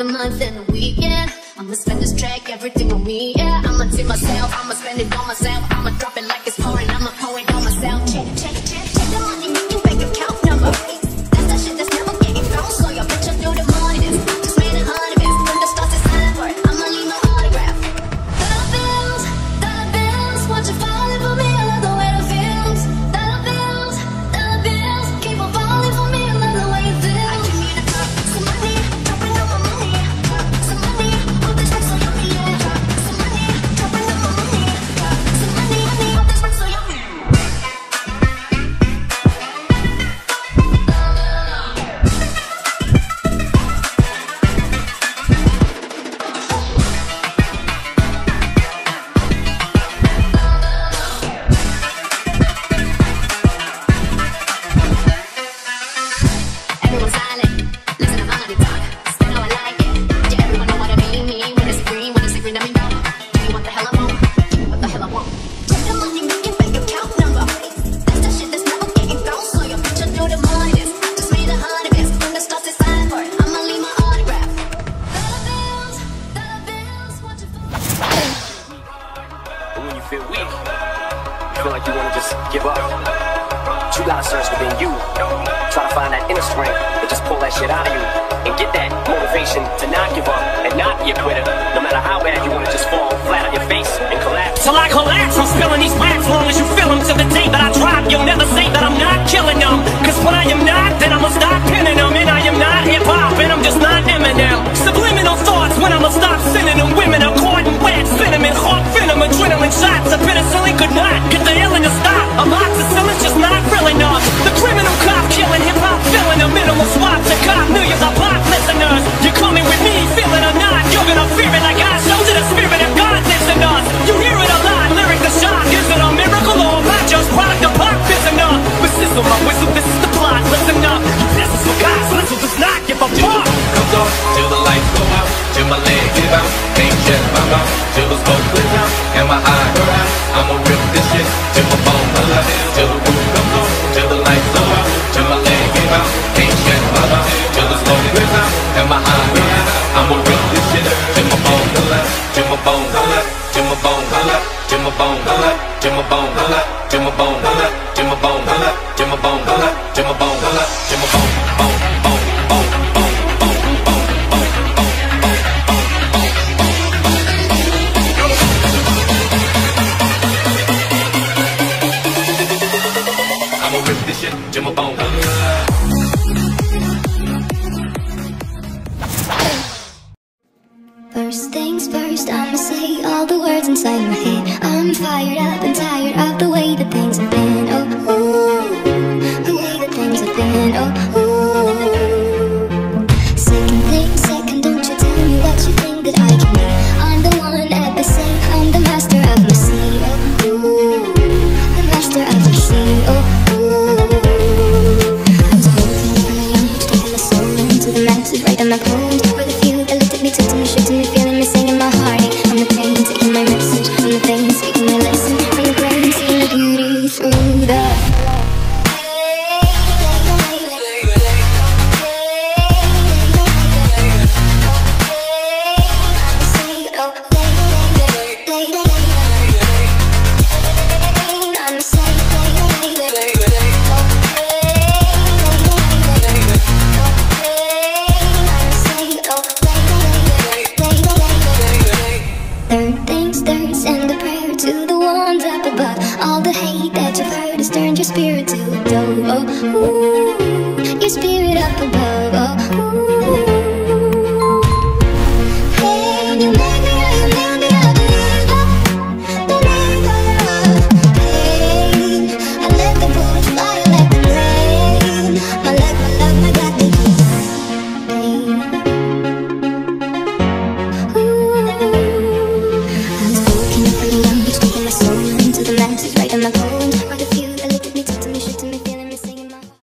the month and the weekend. I'ma spend this track, everything on me, yeah. I'ma tip myself, I'ma spend it on myself. I'ma drop it like it's pouring, I'ma pour it on myself. Check, check, check, check the money in your bank account number. That's the shit that's never getting found. So your bitch, I do the money. Just made a honey bits, put the stars inside for it. I'ma leave my autograph. Dollar bills, watch it falling for me. I love the way it feels. Dollar bills, keep on falling for me. I love the way it feels. I can need a drop, some money, dropping on my money. Drop some money, all this work so yummy, yeah. Drop some money, dropping on my money. Drop some money, all this work so yummy. Everyone's silent, listen to my talk. Spend how I like it. Yeah, everyone know what I mean. Me when it's green, when it's green, let me know. Do you want the hell I want? Give me what the hell I want. Check the money, make it bank account number. That's the shit that's never getting thrown. So your bitch, I do the money. Just made a honey bits, put the stars inside for it. I'ma leave my autograph. Dollar bills, watch it fall. But when you feel weak, you feel like you wanna just give up. You gotta search within you, try to find that inner strength, and just pull that shit out of you, and get that motivation to not give up, and not be a quitter, no matter how bad you wanna just fall flat on your face, and collapse. Till I collapse, I'm spilling these racks, long as you feel them, till the day that I drop, you'll never say that I'm not killing them, cause when I am not, then I'ma stop pinning them, and I am not hip-hop, and I'm just not Eminem, subliminal thoughts, when I'ma stop sending them women, I'm caught in wet cinnamon, hawk venom, adrenaline shots, a penicillin could not get the illness to stop, amoxicillin's just not real enough. The criminal cop killing hip-hop, filling the minimal spots. The cop millions of pop listeners. You're coming with me, feel it or not. You're gonna fear it like I showed you the spirit of God lives in us. You hear it a lot, lyrics are shock. Is it a miracle or am I just product of pop? Is enough. But this is my whistle, this is the plot. Listen up, this is for God's whistle does not give a fuck. Comes on, till the lights go out, till my legs give out, can't shut my mouth, till the smoke clears out, and my eye go out. I'ma rip this shit till my bone collapse, till the roof comes on, till the lights go out, till my leg give out, can't shut my mouth, till the smoke clears out, and my eye go out. I'ma rip this shit till my bone collapse, till my bone collapse, till my bone collapse, till my bone collapse, till my bone collapse, till my bone collapse, till my bone collapse, till my bone collapse, till my bone collapse, till my bone bone. Till my bone collapse. First things first, I'ma say all the words inside my head. I'm fired up and tired of the way that things have been. Oh, ooh, the way that things have been. Oh, ooh. Second thing, second, don't you tell me what you think that I can be. I'm the one at the same, I'm the master of my sea. Oh, ooh, the master of my sea. Oh, I'm cold.